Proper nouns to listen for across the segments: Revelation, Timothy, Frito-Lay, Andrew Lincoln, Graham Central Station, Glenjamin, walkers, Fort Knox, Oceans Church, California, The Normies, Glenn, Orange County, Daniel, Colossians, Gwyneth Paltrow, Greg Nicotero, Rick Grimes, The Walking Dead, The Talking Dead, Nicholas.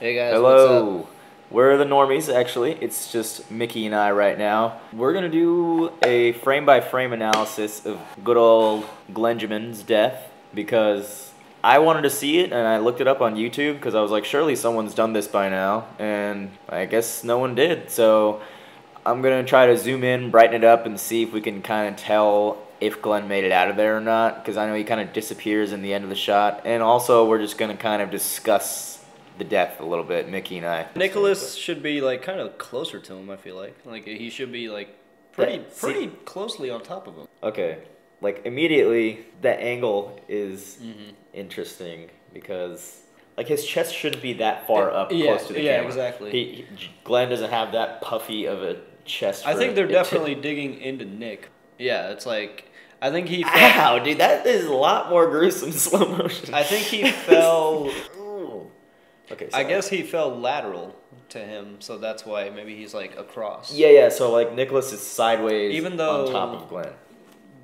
Hey guys, hello. What's up? We're the Normies, actually. It's just Mickey and I right now. We're gonna do a frame-by-frame analysis of good old Glenjamin's death because I wanted to see it and I looked it up on YouTube because I was like, surely someone's done this by now, and I guess no one did. So I'm gonna try to zoom in, brighten it up, and see if we can kind of tell if Glenn made it out of there or not, because I know he kind of disappears in the end of the shot. And also we're just gonna kind of discuss the death a little bit, Mickey and I. Nicholas should be like kind of closer to him, I feel like. Like he should be like pretty closely on top of him. Okay. Like immediately that angle is interesting because like his chest shouldn't be that far up close to the camera. Yeah, exactly. Glenn doesn't have that puffy of a chest. I think they're definitely digging into Nick. Yeah, it's like I think he fell. Ow, dude, that is a lot more gruesome slow motion. I think he fell. Okay, so I guess he fell lateral to him, so that's why maybe he's like across. Yeah, yeah. So like Nicholas is sideways, even though on top of Glenn.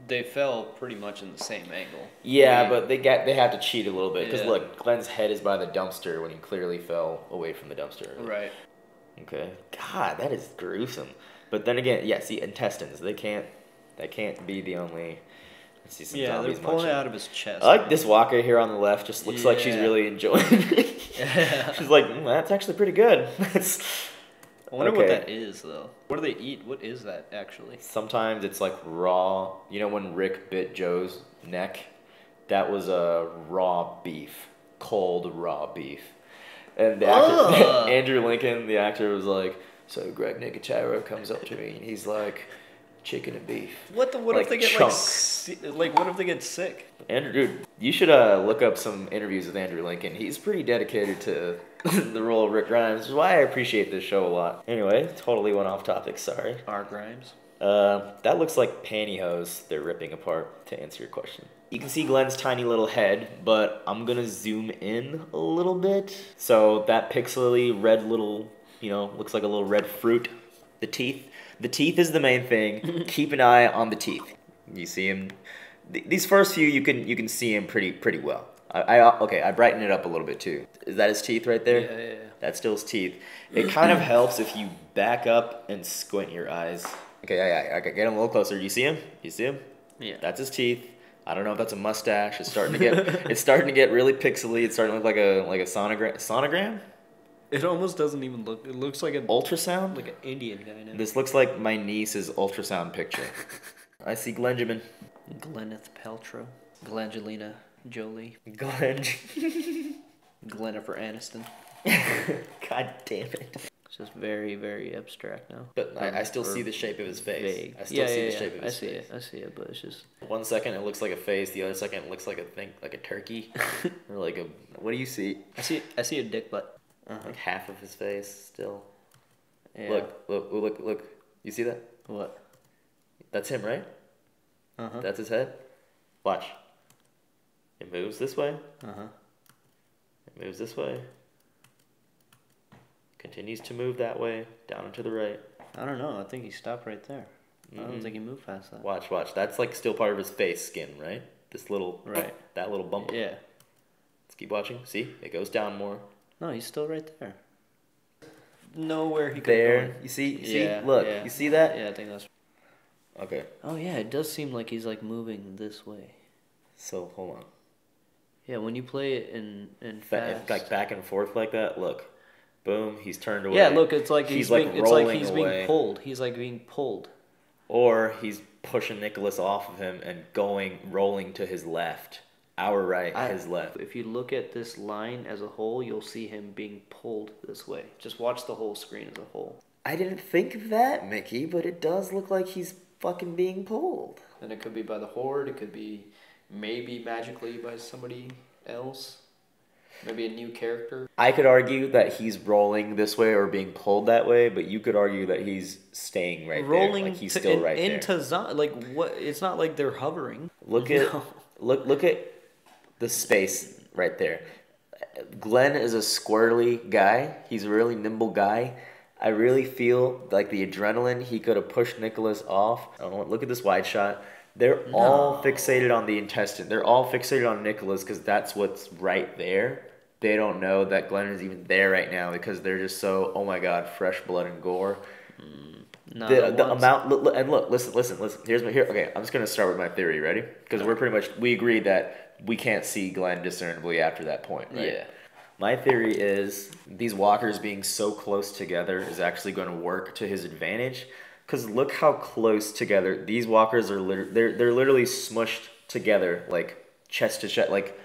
They fell pretty much in the same angle. Yeah, I mean, but they had to cheat a little bit because look, Glenn's head is by the dumpster when he clearly fell away from the dumpster. Right. Okay. God, that is gruesome. But then again, yeah. See, intestines. They can't. That can't be the only. See some yeah, they're pulling out of his chest. I like this walker here on the left. Just looks like she's really enjoying it. She's like, that's actually pretty good. I wonder what that is, though. What do they eat? What is that, actually? Sometimes it's like raw. You know when Rick bit Joe's neck? That was a raw beef. Cold raw beef. And the actor, Andrew Lincoln, the actor, was like, so Greg Nicotero comes up to me, and he's like, chicken and beef. What the? What like if they get chunks. like? What if they get sick? Andrew, dude, you should look up some interviews with Andrew Lincoln. He's pretty dedicated to the role of Rick Grimes, which is why I appreciate this show a lot. Anyway, totally went off topic. Sorry. R. Grimes. That looks like pantyhose they're ripping apart. To answer your question, you can see Glenn's tiny little head, but I'm gonna zoom in a little bit. So that pixely red little, you know, looks like a little red fruit. The teeth. The teeth is the main thing. Keep an eye on the teeth. You see him. These first few, you can see him pretty well. I brighten it up a little bit too. Is that his teeth right there? Yeah. That's still his teeth. It kind of helps if you back up and squint your eyes. Okay, get him a little closer. You see him? You see him? Yeah. That's his teeth. I don't know if that's a mustache. It's starting to get really pixely. It's starting to look like a sonogram. It almost doesn't even look. It looks like an ultrasound, like an Indian guy. Now. This looks like my niece's ultrasound picture. I see Glenjamin. Gwyneth Paltrow, Glengelina Jolie, Glenifer Aniston. God damn it! It's just very, very abstract now. But I still see the shape of his face. Vague. I still see the shape of his face. I see it, but it's just. One second it looks like a face. The other second it looks like a thing, like a turkey, or like a. What do you see? I see a dick butt. Like half of his face still. Yeah. Look. You see that? What? That's him, right? That's his head? Watch. It moves this way. It moves this way. Continues to move that way, down and to the right. I don't know. I think he stopped right there. I don't think he moved past that. Watch. That's like still part of his face skin, right? This little, that little bump. Yeah. Let's keep watching. See? It goes down more. No, he's still right there. Nowhere he could there. Go. You see? See? Look. Yeah. You see that? Yeah, I think that's... Okay. Oh, yeah. It does seem like he's, like, moving this way. So, hold on. Yeah, when you play it in fast... Like, back and forth like that, look. Boom, he's turned away. Yeah, look, it's like he's being pulled. He's, like, being pulled. Or he's pushing Nicholas off of him and rolling to his left. Our right, his left. If you look at this line as a whole, you'll see him being pulled this way. Just watch the whole screen as a whole. I didn't think of that, Mickey, but it does look like he's fucking being pulled. And it could be by the Horde. It could be maybe magically by somebody else. Maybe a new character. I could argue that he's rolling this way or being pulled that way, but you could argue that he's staying right there. Like he's still right there. Like what? It's not like they're hovering. Look at the space right there. Glenn is a squirrely guy. He's a really nimble guy. I really feel like the adrenaline, he could have pushed Nicholas off. Oh, look at this wide shot. They're all fixated on the intestine. They're all fixated on Nicholas because that's what's right there. they don't know that Glenn is even there right now because they're just so, oh my God, fresh blood and gore. The amount, and look, listen. Here's okay, I'm just going to start with my theory, ready? Because we're pretty much, we agree that we can't see Glenn discernibly after that point, right? Yeah. My theory is these walkers being so close together is actually going to work to his advantage. Because look how close together these walkers are. They're literally smushed together, like chest to chest, like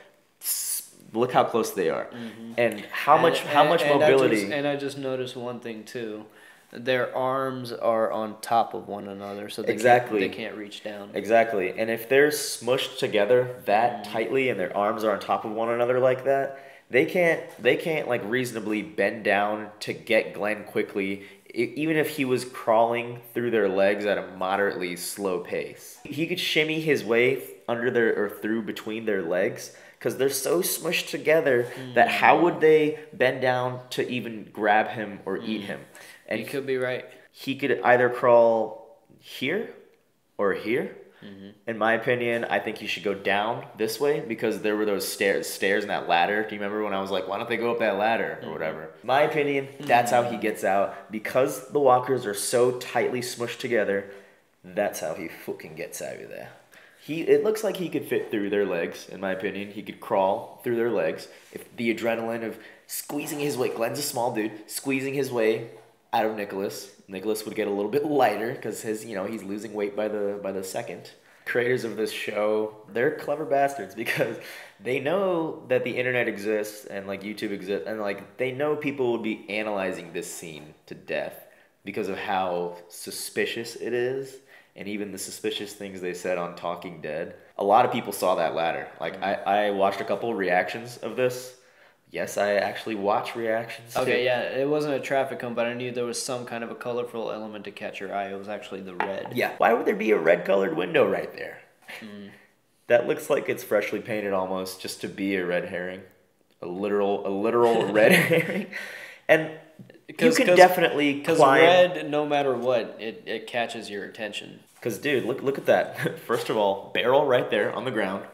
look how close they are. Mm-hmm. And how much mobility. And I just noticed one thing too. Their arms are on top of one another, so they can't reach down. Exactly. And if they're smushed together that tightly and their arms are on top of one another like that, they can't like reasonably bend down to get Glenn quickly, even if he was crawling through their legs at a moderately slow pace. He could shimmy his way under their or through between their legs. Because they're so smushed together that how would they bend down to even grab him or eat him? And you could be right. He could either crawl here or here. Mm-hmm. In my opinion, I think he should go down this way because there were those stairs and that ladder. Do you remember when I was like, why don't they go up that ladder or whatever? My opinion, that's how he gets out. Because the walkers are so tightly smushed together, that's how he fucking gets out of there. It looks like he could fit through their legs, in my opinion. He could crawl through their legs. If the adrenaline of squeezing his way, Glenn's a small dude, squeezing his way out of Nicholas. Nicholas would get a little bit lighter because his, you know, he's losing weight by the second. Creators of this show, they're clever bastards because they know that the internet exists and like YouTube exists and like they know people would be analyzing this scene to death because of how suspicious it is. And even the suspicious things they said on Talking Dead. A lot of people saw that ladder. Like, I watched a couple reactions of this. Yes, I actually watch reactions. Okay, yeah, it wasn't a traffic cone, but I knew there was some kind of a colorful element to catch your eye. It was actually the red. Yeah, why would there be a red-colored window right there? That looks like it's freshly painted almost just to be a red herring. A literal red herring. And... Because red, no matter what, it catches your attention. Because, dude, look at that. First of all, barrel right there on the ground.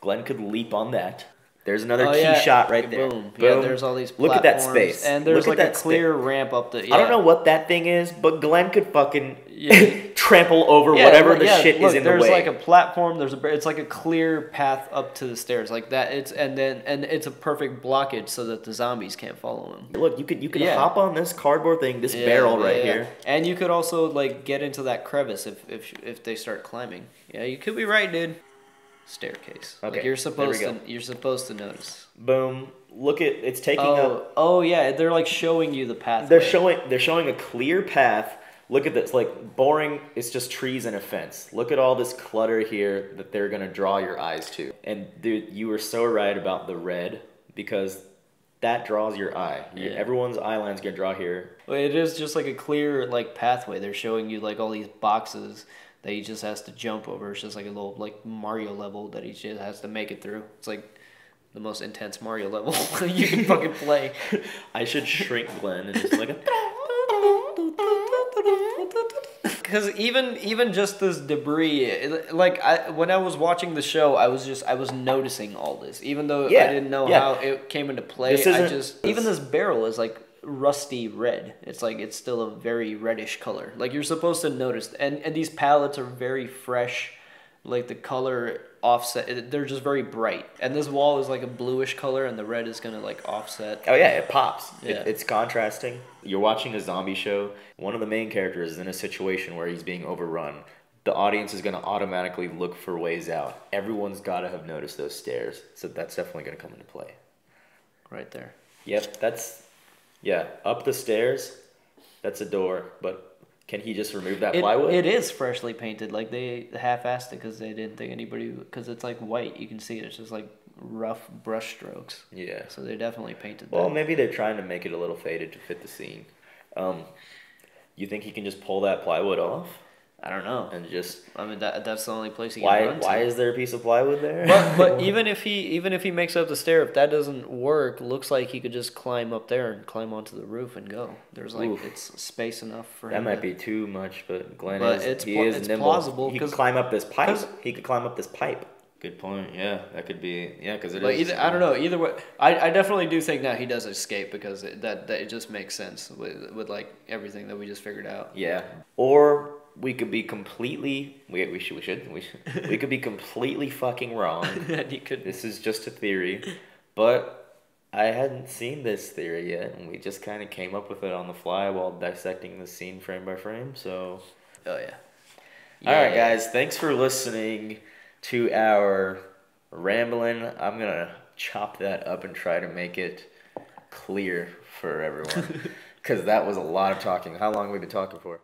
Glenn could leap on that. There's another key shot right there. Boom. Yeah, there's all these platforms. Look at that space. And there's like a clear ramp up the... Yeah. I don't know what that thing is, but Glenn could fucking trample over whatever the shit is in the way. There's like a platform. It's like a clear path up to the stairs like that. And it's a perfect blockage so that the zombies can't follow him. Look, you could hop on this cardboard thing, this barrel right here. And you could also like get into that crevice if they start climbing. Yeah, you could be right, dude. Staircase. Okay. Like you're supposed to notice. Boom. Look at it's taking up. Oh yeah, they're like showing you the path. They're showing a clear path. Look at this, like boring, it's just trees and a fence. Look at all this clutter here that they're gonna draw your eyes to. And dude, you were so right about the red because that draws your eye. Yeah. Everyone's eye line's gonna draw here. It is just like a clear like pathway. They're showing you like all these boxes that he just has to jump over. It's just like a little like Mario level that he just has to make it through. It's like the most intense Mario level you can fucking play. I should shrink Glenn and just like a... Because even just this debris, when I was watching the show, I was noticing all this. Even though I didn't know how it came into play, even this barrel is like... rusty red. It's like it's still a very reddish color. Like you're supposed to notice, and these palettes are very fresh. Like the color offset, they're just very bright. And this wall is like a bluish color, and the red is gonna like offset. Oh yeah, it pops. Yeah. It's contrasting. You're watching a zombie show. One of the main characters is in a situation where he's being overrun. The audience is gonna automatically look for ways out. Everyone's gotta have noticed those stairs, so that's definitely gonna come into play. Right there. Yep, that's. Yeah, up the stairs, that's a door, but can he just remove that plywood? It is freshly painted, like they half-assed it because they didn't think anybody, because it's like white, you can see it, it's just like rough brush strokes. Yeah. So they definitely painted that. Well, maybe they're trying to make it a little faded to fit the scene. You think he can just pull that plywood off? I don't know. And just I mean that's the only place he can run to. Why is there a piece of plywood there? But even if he makes up the stair, if that doesn't work, looks like he could just climb up there and climb onto the roof and go. There's like it's space enough for him. That might be too much, but Glenn is nimble. It's plausible. He could climb up this pipe. Good point. Yeah, that could be. Yeah, because it is. Either, I don't know. Either way, I definitely do think now he does escape because that it just makes sense with like everything that we just figured out. Yeah. Or we could be completely. We could be completely fucking wrong. You could. This is just a theory, but I hadn't seen this theory yet, and we just kind of came up with it on the fly while dissecting the scene frame by frame. So. Oh yeah. All right, guys. Thanks for listening to our rambling. I'm gonna chop that up and try to make it clear for everyone because that was a lot of talking. How long have we been talking for?